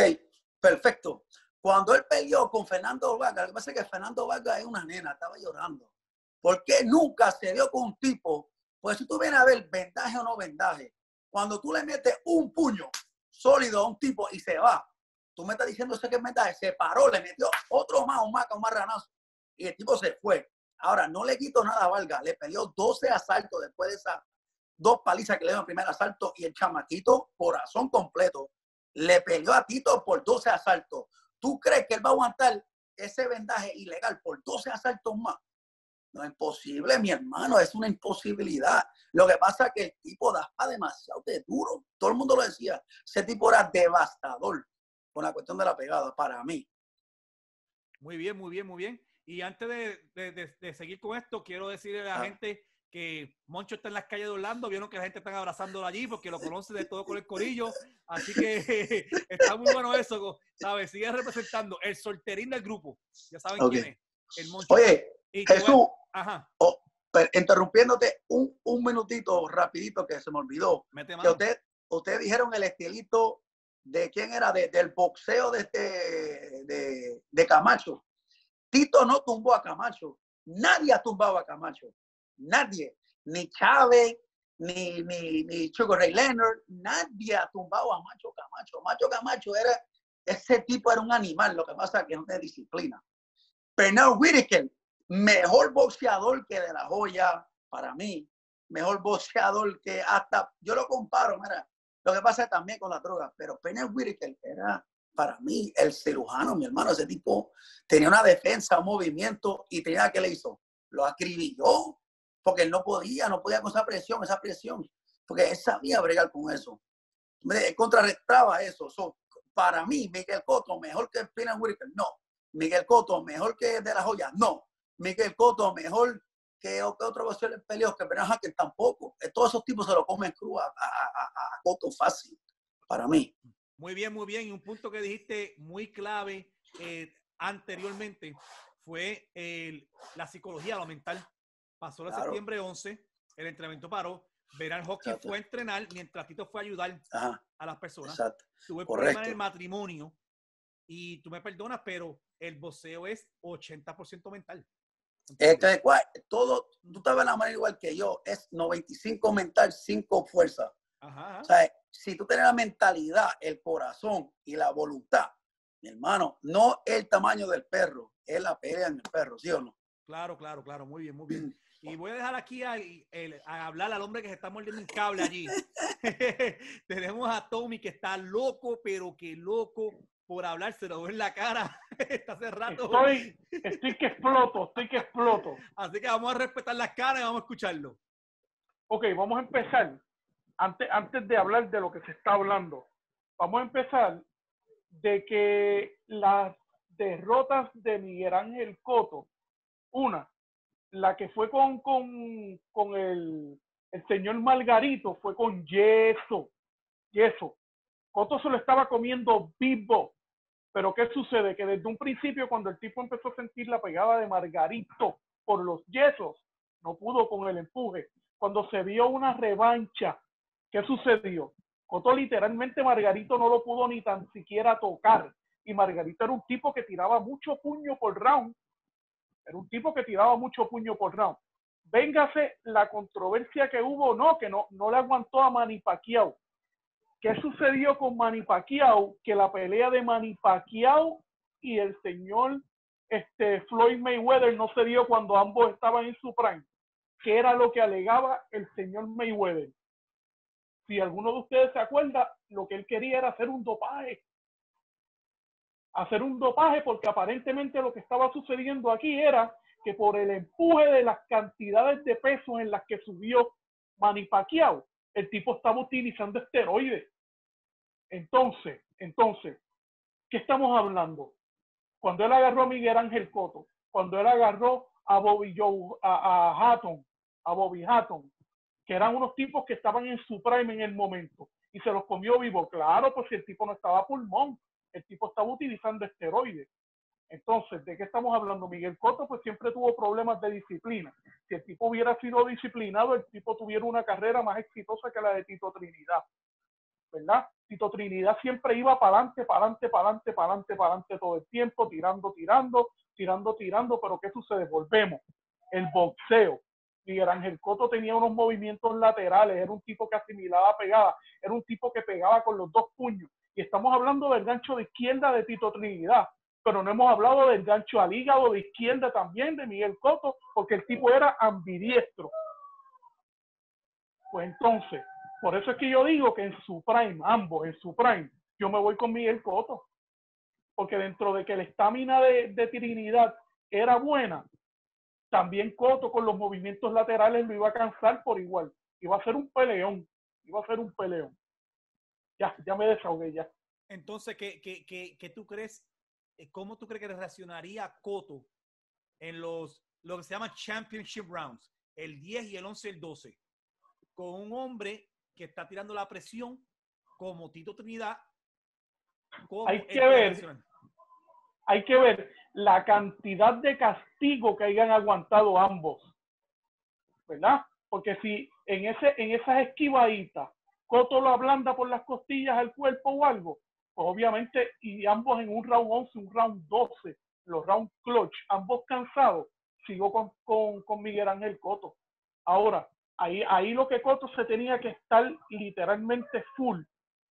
perfecto. Cuando él peleó con Fernando Vargas, lo que pasa es que Fernando Vargas es una nena, estaba llorando. ¿Por qué nunca se dio con un tipo? Pues si tú vienes a ver vendaje o no vendaje, cuando tú le metes un puño sólido a un tipo y se va, tú me estás diciendo que es vendaje, se paró, le metió otro más, un marranazo, y el tipo se fue. Ahora, no le quito nada a Vargas, le peleó 12 asaltos después de esa 2 palizas que le dieron el primer asalto, y el chamaquito, corazón completo, le peleó a Tito por 12 asaltos. ¿Tú crees que él va a aguantar ese vendaje ilegal por 12 asaltos más? No es posible, mi hermano, es una imposibilidad. Lo que pasa es que el tipo daba demasiado de duro. Todo el mundo lo decía. Ese tipo era devastador con la cuestión de la pegada, para mí. Muy bien, muy bien, muy bien. Y antes de seguir con esto, quiero decirle a la gente que Moncho está en las calles de Orlando, vieron que la gente está abrazándolo allí porque lo conoce de todo con el corillo, así que está muy bueno eso, ¿sabes? Sigue representando el solterín del grupo, ya saben quién es, el Moncho. Oye, Jesús, interrumpiéndote un minutito rapidito que se me olvidó, que ustedes dijeron el estilito de quién era, del boxeo de Camacho. Tito no tumbó a Camacho. Nadie ha tumbado a Camacho. Nadie. Ni Chávez, ni Sugar Ray Leonard. Nadie ha tumbado a Macho Camacho. Macho Camacho era... Ese tipo era un animal. Lo que pasa es que no tiene disciplina. Pernell Whitaker, mejor boxeador que De La Hoya para mí. Mejor boxeador que hasta... Yo lo comparo, mira. Lo que pasa también con las drogas. Pero Pernell Whitaker era... Para mí, el cirujano, mi hermano, ese tipo tenía una defensa, un movimiento y tenía que le hizo. Lo acribilló porque él no podía con esa presión, porque él sabía bregar con eso. Él contrarrestaba eso. So, para mí, Miguel Cotto, mejor que Pernell Whitaker, no. Miguel Cotto, mejor que De La Hoya, no. Miguel Cotto, mejor que otro boxeador de peleos, que Bernard Hopkins tampoco. Todos esos tipos se lo comen cru a Cotto fácil, para mí. Muy bien, muy bien. Y un punto que dijiste muy clave anteriormente fue la psicología, lo mental. Pasó el septiembre 11, el entrenamiento paró. Bernard Hopkins fue a entrenar mientras Tito fue a ayudar a las personas. Exacto. Tuve problemas en el matrimonio y tú me perdonas, pero el boxeo es 80% mental. Entonces, todo, tú estabas en la manera igual que yo, es 95 mental, 5 fuerza. Ajá. O sea, si tú tienes la mentalidad, el corazón y la voluntad, mi hermano, no el tamaño del perro, es la pelea en el perro, ¿sí o no? Claro, claro, claro, muy bien, muy bien. Y voy a dejar aquí a hablar al hombre que se está mordiendo un cable allí. Tenemos a Tommy que está loco, pero que loco por hablar, se lo ve en la cara. Está cerrando. Estoy que exploto, estoy que exploto. Así que vamos a respetar las caras y vamos a escucharlo. Ok, vamos a empezar. Antes de hablar de lo que se está hablando, vamos a empezar de que las derrotas de Miguel Ángel Cotto, la que fue con el señor Margarito, fue con yeso. Cotto se lo estaba comiendo vivo, pero ¿qué sucede? Que desde un principio, cuando el tipo empezó a sentir la pegada de Margarito por los yesos, no pudo con el empuje. Cuando se vio una revancha, ¿qué sucedió? Cotto literalmente Margarito no lo pudo ni tan siquiera tocar. Y Margarito era un tipo que tiraba mucho puño por round. Véngase la controversia que hubo, que no le aguantó a Manny Pacquiao. ¿Qué sucedió con Manny Pacquiao? Que la pelea de Manny Pacquiao y el señor Floyd Mayweather no se dio cuando ambos estaban en su prime, que era lo que alegaba el señor Mayweather. Si alguno de ustedes se acuerda, lo que él quería era hacer un dopaje. Porque aparentemente lo que estaba sucediendo aquí era que por el empuje de las cantidades de pesos en las que subió Manny Pacquiao, el tipo estaba utilizando esteroides. Entonces, ¿qué estamos hablando? Cuando él agarró a Miguel Ángel Cotto, cuando él agarró a Bobby Hatton, que eran unos tipos que estaban en su prime en el momento, y se los comió vivo. Claro, pues si el tipo no estaba a pulmón, el tipo estaba utilizando esteroides. Entonces, ¿de qué estamos hablando? Miguel Cotto pues siempre tuvo problemas de disciplina. Si el tipo hubiera sido disciplinado, el tipo tuviera una carrera más exitosa que la de Tito Trinidad, ¿verdad? Tito Trinidad siempre iba para adelante todo el tiempo, tirando, pero ¿qué sucede? Volvemos. El boxeo. Miguel Ángel Cotto tenía unos movimientos laterales, era un tipo que asimilaba pegada, era un tipo que pegaba con los dos puños. Y estamos hablando del gancho de izquierda de Tito Trinidad, pero no hemos hablado del gancho al hígado de izquierda también de Miguel Cotto, porque el tipo era ambidiestro. Pues entonces, por eso es que yo digo que en su prime, ambos en su prime, yo me voy con Miguel Cotto, porque dentro de que la estamina de Trinidad era buena, también Cotto con los movimientos laterales lo iba a cansar por igual. Iba a ser un peleón. Ya me desahogué ya. Entonces, ¿qué tú crees? ¿Cómo tú crees que reaccionaría Cotto en lo que se llama Championship Rounds? El 10 y el 11 y el 12. Con un hombre que está tirando la presión como Tito Trinidad. Hay que ver la cantidad de castigo que hayan aguantado ambos, ¿verdad? Porque si en esas esquivaditas Cotto lo ablanda por las costillas al cuerpo o algo, pues obviamente, y ambos en un round 11, un round 12, los round clutch, ambos cansados, sigo con Miguel Ángel Cotto. Ahora, ahí lo que Cotto se tenía que estar literalmente full,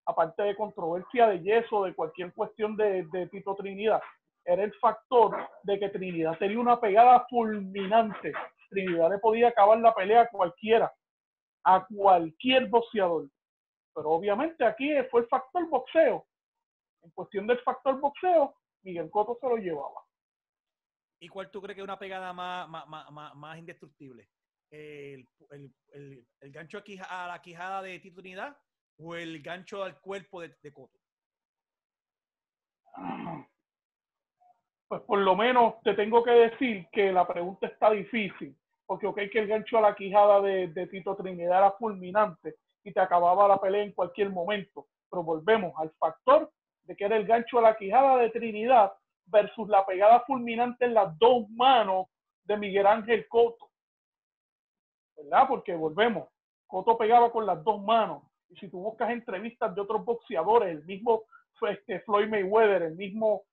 aparte de controversia de yeso, de cualquier cuestión de Tito Trinidad, era el factor de que Trinidad tenía una pegada fulminante. Trinidad le podía acabar la pelea a cualquiera, a cualquier boxeador. Pero obviamente aquí fue el factor boxeo. En cuestión del factor boxeo, Miguel Cotto se lo llevaba. ¿Y cuál tú crees que es una pegada más indestructible? ¿El gancho a la quijada de Tito Trinidad o el gancho al cuerpo de Cotto? Pues por lo menos te tengo que decir que la pregunta está difícil, porque que el gancho a la quijada de Tito Trinidad era fulminante y te acababa la pelea en cualquier momento. Pero volvemos al factor de que era el gancho a la quijada de Trinidad versus la pegada fulminante en las dos manos de Miguel Ángel Cotto, ¿verdad? Porque volvemos, Cotto pegaba con las dos manos. Y si tú buscas entrevistas de otros boxeadores, el mismo Floyd Mayweather, el mismo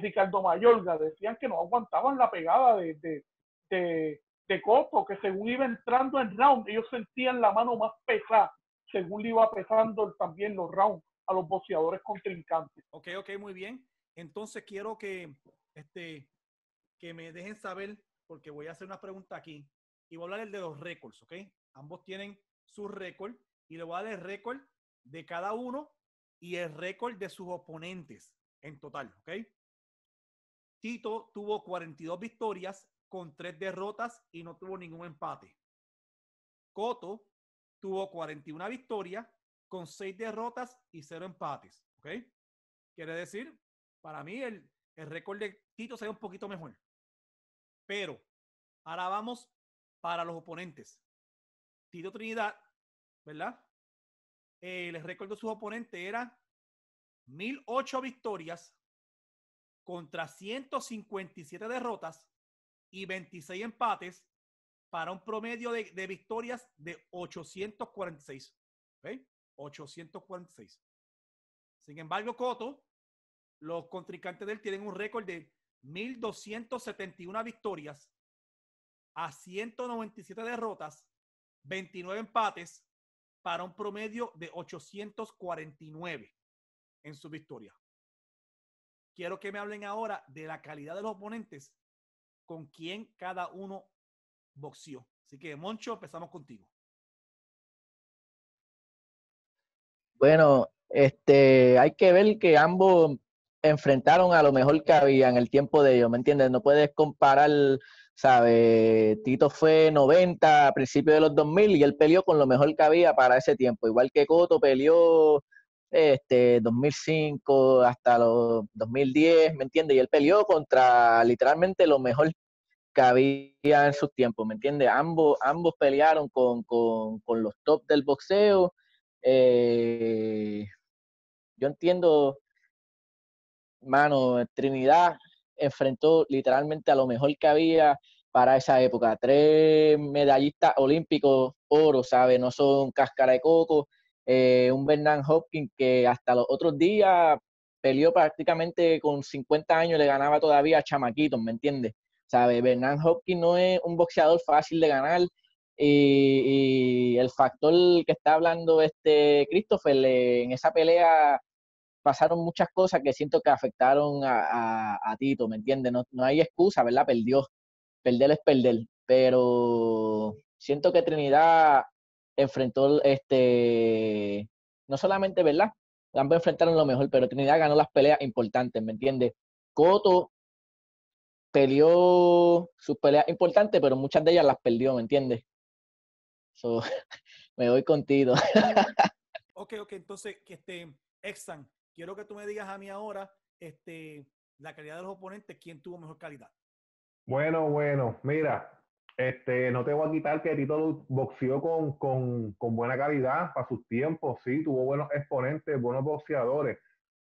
Ricardo Mayorga, decían que no aguantaban la pegada de Cotto, que según iba entrando en round, ellos sentían la mano más pesada, según le iba pesando también los rounds a los boxeadores contrincantes. Ok, muy bien. Entonces quiero que me dejen saber, porque voy a hacer una pregunta aquí, y voy a hablar de los récords, ¿ok? Ambos tienen su récord, y le voy a dar el récord de cada uno y el récord de sus oponentes en total, ¿ok? Tito tuvo 42 victorias con 3 derrotas y no tuvo ningún empate. Cotto tuvo 41 victorias con 6 derrotas y 0 empates, ¿ok? Quiere decir, para mí el récord de Tito sería un poquito mejor. Pero ahora vamos para los oponentes. Tito Trinidad, ¿verdad? El récord de sus oponentes era 1008 victorias contra 157 derrotas y 26 empates para un promedio de victorias de 846. ¿Okay? 846. Sin embargo, Cotto, los contrincantes de él tienen un récord de 1271 victorias a 197 derrotas, 29 empates para un promedio de 849 en su victoria. Quiero que me hablen ahora de la calidad de los oponentes con quien cada uno boxeó. Así que, Moncho, empezamos contigo. Bueno, hay que ver que ambos enfrentaron a lo mejor que había en el tiempo de ellos, ¿me entiendes? No puedes comparar, ¿sabes? Tito fue 90 a principios de los 2000 y él peleó con lo mejor que había para ese tiempo. Igual que Cotto peleó 2005 hasta los 2010, ¿me entiendes? Y él peleó contra literalmente lo mejor que había en sus tiempos, ¿me entiendes? Ambos pelearon con los top del boxeo. Yo entiendo, mano, Trinidad enfrentó literalmente a lo mejor que había para esa época. 3 medallistas olímpicos oro, ¿sabes? No son cáscara de coco. Un Bernard Hopkins que hasta los otros días peleó prácticamente con 50 años, le ganaba todavía a chamaquitos, ¿me entiendes? ¿Sabe? Bernard Hopkins no es un boxeador fácil de ganar y el factor que está hablando Christopher, en esa pelea pasaron muchas cosas que siento que afectaron a Tito, ¿me entiendes? No hay excusa, ¿verdad? Perdió. Perder es perder, pero siento que Trinidad enfrentó no solamente, ¿verdad? Ambos enfrentaron lo mejor, pero Trinidad ganó las peleas importantes, ¿me entiendes? Cotto peleó sus peleas importantes, pero muchas de ellas las perdió, ¿me entiendes? So, me voy contigo. Ok, entonces, Exxon, quiero que tú me digas a mí ahora la calidad de los oponentes, ¿quién tuvo mejor calidad? Bueno, mira. No te voy a quitar que Tito boxeó con buena calidad para sus tiempos, sí, tuvo buenos exponentes, buenos boxeadores.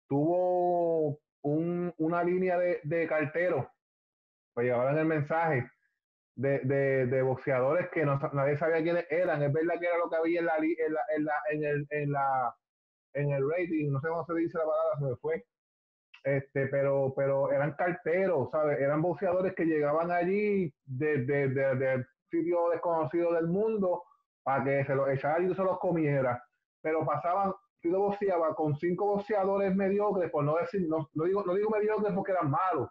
Tuvo una línea de carteros, para llevar el mensaje, de boxeadores que nadie sabía quiénes eran. Es verdad que era lo que había en el rating, no sé cómo se dice la palabra, se me fue. Pero eran carteros, ¿sabes? Eran boxeadores que llegaban allí de sitios desconocidos del mundo para que se los echara y se los comiera. Pero pasaban, si lo boxeaba con 5 boxeadores mediocres, por no decir, no digo mediocres porque eran malos,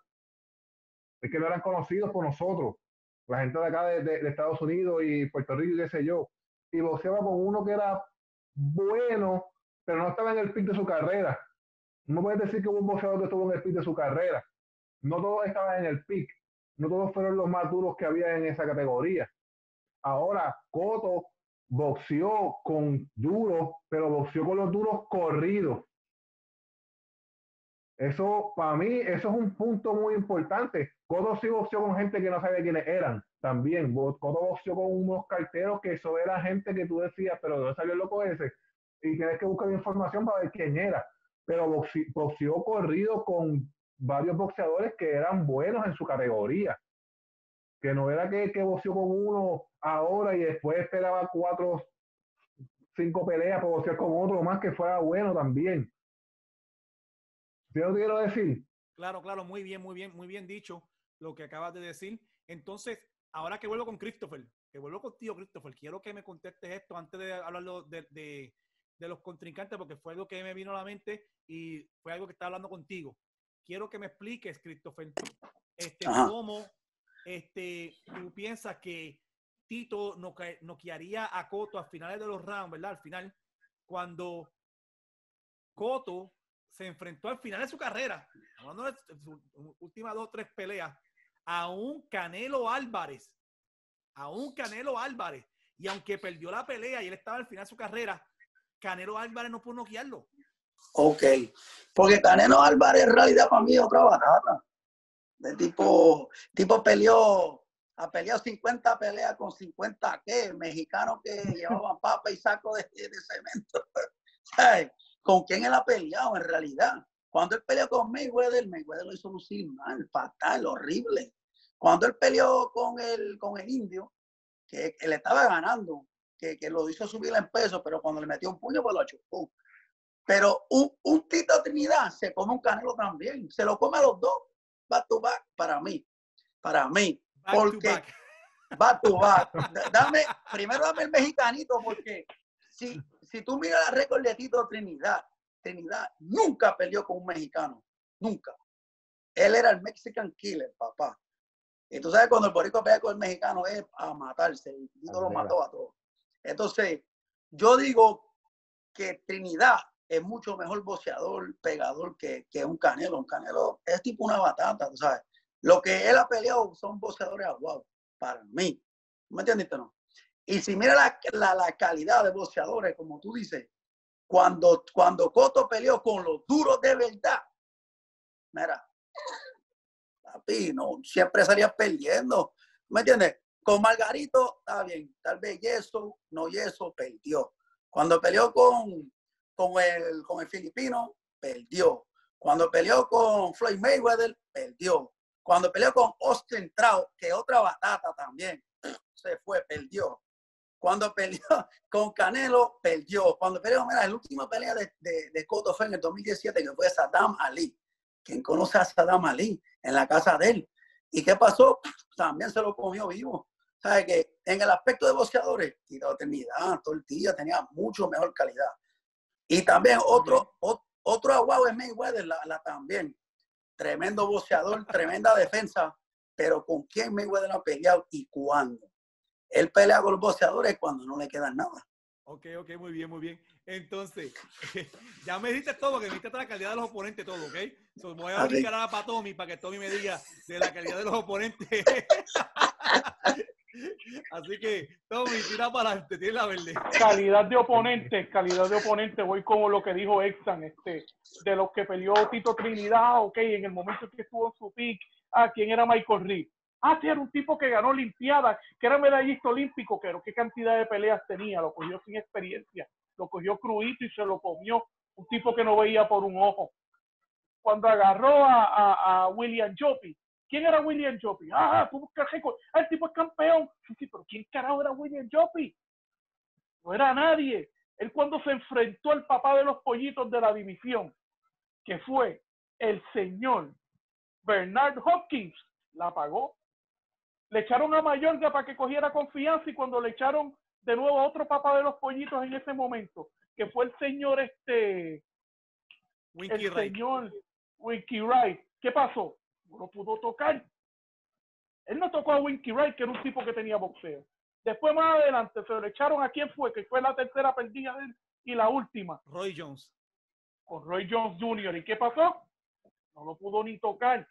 es que no eran conocidos por nosotros, la gente de acá de Estados Unidos y Puerto Rico y qué sé yo, y boxeaba con uno que era bueno, pero no estaba en el pico de su carrera. No puedes decir que hubo un boxeador que estuvo en el pic de su carrera. No todos estaban en el pic. No todos fueron los más duros que había en esa categoría. Ahora, Cotto boxeó con duros, pero boxeó con los duros corridos. Eso, para mí, eso es un punto muy importante. Cotto sí boxeó con gente que no sabía quiénes eran. También, Cotto boxeó con unos carteros que eso era gente que tú decías, pero ¿de dónde salió el loco ese? Y tienes que buscar información para ver quién era. Pero boxeó corrido con varios boxeadores que eran buenos en su categoría. Que no era que boxeó con uno ahora y después esperaba 4 o 5 peleas para boxear con otro más que fuera bueno también. ¿Sí lo quiero decir? Claro, muy bien dicho lo que acabas de decir. Entonces, ahora que vuelvo con Christopher, que vuelvo contigo, Christopher, quiero que me contestes esto antes de hablarlo de los contrincantes, porque fue algo que me vino a la mente y fue algo que estaba hablando contigo. Quiero que me expliques, Christopher, cómo tú piensas que Tito noquearía a Cotto a finales de los rounds, ¿verdad? Al final, cuando Cotto se enfrentó al final de su carrera, hablando de sus últimas 2 o 3 peleas, a un Canelo Álvarez, y aunque perdió la pelea y él estaba al final de su carrera, Canelo Álvarez no pudo noquearlo. Ok, porque Canelo Álvarez en realidad para mí es otra banana. De tipo ha peleado 50 peleas con 50 mexicanos que llevaban papa y saco de cemento. ¿Sabes? ¿Con quién él ha peleado en realidad? Cuando él peleó con Mayweather lo hizo lucir mal, fatal, horrible. Cuando él peleó con el indio, que él estaba ganando, que lo hizo subir en peso, pero cuando le metió un puño, pues lo achupó. Pero un Tito Trinidad se come un Canelo también. Se lo come a los dos. Back to back, para mí. Porque back to back. Primero dame el mexicanito, porque si tú miras la récord de Tito Trinidad nunca peleó con un mexicano. Nunca. Él era el Mexican Killer, papá. Y tú sabes, cuando el boricua pelea con el mexicano es a matarse. Y Tito lo mató a todos. Entonces, yo digo que Trinidad es mucho mejor boxeador, pegador que un Canelo. Un Canelo es tipo una batata, ¿sabes? Lo que él ha peleado son boxeadores aguados, para mí. ¿Me entendiste, no? Y si mira la calidad de boxeadores, como tú dices, cuando Cotto peleó con los duros de verdad, mira, papi, no, siempre salía perdiendo, ¿me entiendes? Con Margarito, está bien, tal vez yeso, no yeso, perdió. Cuando peleó con el filipino, perdió. Cuando peleó con Floyd Mayweather, perdió. Cuando peleó con Austin Trout, que otra batata también, se fue, perdió. Cuando peleó con Canelo, perdió. Cuando peleó, mira, la última pelea de Cotto fue en el 2017, que fue Saddam Ali. ¿Quién conoce a Saddam Ali? En la casa de él. ¿Y qué pasó? También se lo comió vivo. ¿Sabes qué? En el aspecto de boxeadores, Tito Trinidad, todo el día tenía mucho mejor calidad. Y también otro aguado es Mayweather, la también. Tremendo boxeador, tremenda defensa, pero ¿con quién Mayweather ha peleado y cuándo? Él pelea con los boxeadores cuando no le queda nada. Ok, muy bien. Entonces, ya me dijiste todo, que me dijiste la calidad de los oponentes, todo, ¿ok? So, me voy a aplicar ahora para Tommy, para que Tommy me diga de la calidad de los oponentes. Así que, Tommy, tira para adelante, tiene la verde. Calidad de oponente, voy como lo que dijo Exxon, de los que peleó Tito Trinidad, ok, en el momento que estuvo en su pick, ¿quién era Michael Reed? Sí, era un tipo que ganó Olimpiadas, que era medallista olímpico, pero qué cantidad de peleas tenía, lo cogió sin experiencia, lo cogió crudito y se lo comió, un tipo que no veía por un ojo. Cuando agarró a William Joppy, ¿quién era William Joppy? Tú buscas récord, el tipo es campeón. Sí, pero ¿quién carajo era William Joppy? No era nadie. Él cuando se enfrentó al papá de los pollitos de la división, que fue el señor Bernard Hopkins la pagó. Le echaron a Mayorga para que cogiera confianza, y cuando le echaron de nuevo a otro papá de los pollitos en ese momento, que fue el señor Winky Wright, ¿qué pasó? No lo pudo tocar. Él no tocó a Winky Wright, que era un tipo que tenía boxeo. Después, más adelante, se le echaron a quién fue, que fue la tercera perdida de él y la última. Roy Jones. Con Roy Jones Jr. ¿Y qué pasó? No lo pudo ni tocar.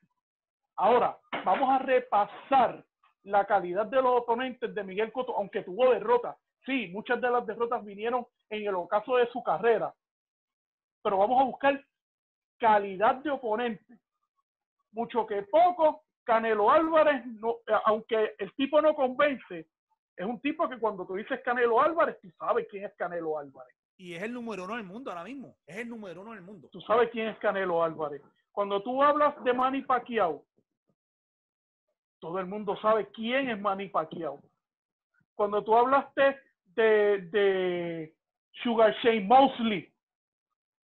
Ahora, vamos a repasar la calidad de los oponentes de Miguel Cotto, aunque tuvo derrotas. Sí, muchas de las derrotas vinieron en el ocaso de su carrera. Pero vamos a buscar calidad de oponente. Mucho que poco, Canelo Álvarez, no, aunque el tipo no convence, es un tipo que cuando tú dices Canelo Álvarez, tú sabes quién es Canelo Álvarez. Y es el número 1 del mundo ahora mismo. Es el número 1 del mundo. Tú sabes quién es Canelo Álvarez. Cuando tú hablas de Manny Pacquiao, todo el mundo sabe quién es Manny Pacquiao. Cuando tú hablaste de Sugar Shane Mosley,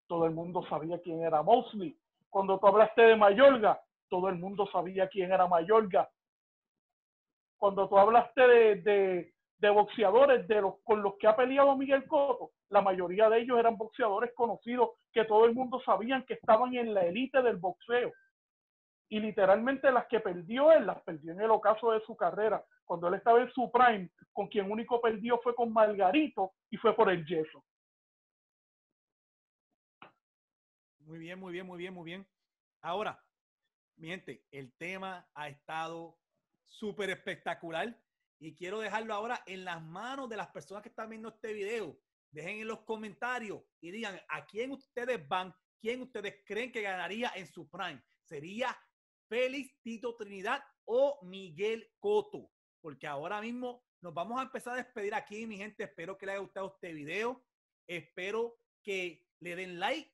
todo el mundo sabía quién era Mosley. Cuando tú hablaste de Mayorga, todo el mundo sabía quién era Mayorga. Cuando tú hablaste de boxeadores con los que ha peleado Miguel Cotto, la mayoría de ellos eran boxeadores conocidos que todo el mundo sabían que estaban en la élite del boxeo. Y literalmente las que perdió él, las perdió en el ocaso de su carrera. Cuando él estaba en su prime, con quien único perdió fue con Margarito y fue por el yeso. Muy bien, muy bien, muy bien, muy bien. Ahora, mi gente, el tema ha estado súper espectacular y quiero dejarlo ahora en las manos de las personas que están viendo este video. Dejen en los comentarios y digan a quién ustedes van, quién ustedes creen que ganaría en su prime. ¿Sería Félix Tito Trinidad o Miguel Cotto? Porque ahora mismo nos vamos a empezar a despedir aquí, mi gente. Espero que les haya gustado este video. Espero que le den like,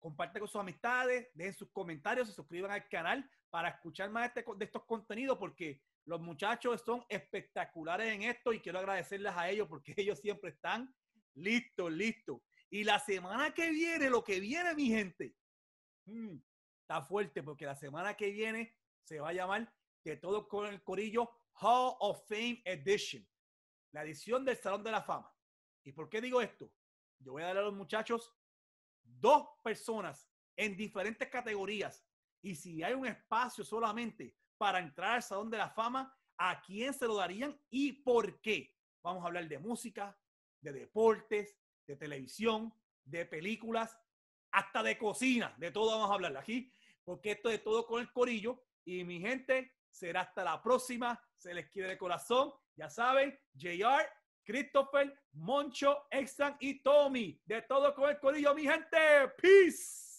compartan con sus amistades, dejen sus comentarios, se suscriban al canal para escuchar más de estos contenidos, porque los muchachos son espectaculares en esto y quiero agradecerles a ellos porque ellos siempre están listos. Y la semana que viene, lo que viene, mi gente, está fuerte, porque la semana que viene se va a llamar De Todo con el Corillo Hall of Fame Edition, la edición del Salón de la Fama. ¿Y por qué digo esto? Yo voy a darle a los muchachos 2 personas en diferentes categorías. Y si hay un espacio solamente para entrar al Salón de la Fama, ¿a quién se lo darían y por qué? Vamos a hablar de música, de deportes, de televisión, de películas, hasta de cocina. De todo vamos a hablar aquí, porque esto es De Todo con el Corillo. Y mi gente, será hasta la próxima. Se les quiere de corazón. Ya saben, JR, Christopher, Moncho, Exxon y Tommy. De Todo con el Corillo, mi gente. Peace.